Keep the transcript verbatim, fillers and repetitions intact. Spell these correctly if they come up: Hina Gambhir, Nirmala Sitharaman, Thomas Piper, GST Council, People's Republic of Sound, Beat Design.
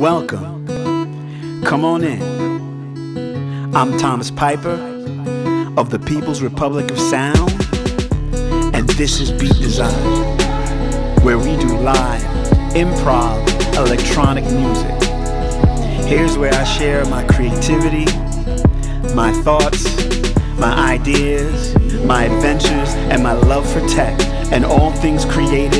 welcome. Come on in. I'm Thomas Piper of the People's Republic of Sound, and this is Beat Design, where we do live, improv, electronic music. Here's where I share my creativity, my thoughts, my ideas, my adventures, and my love for tech, and all things creative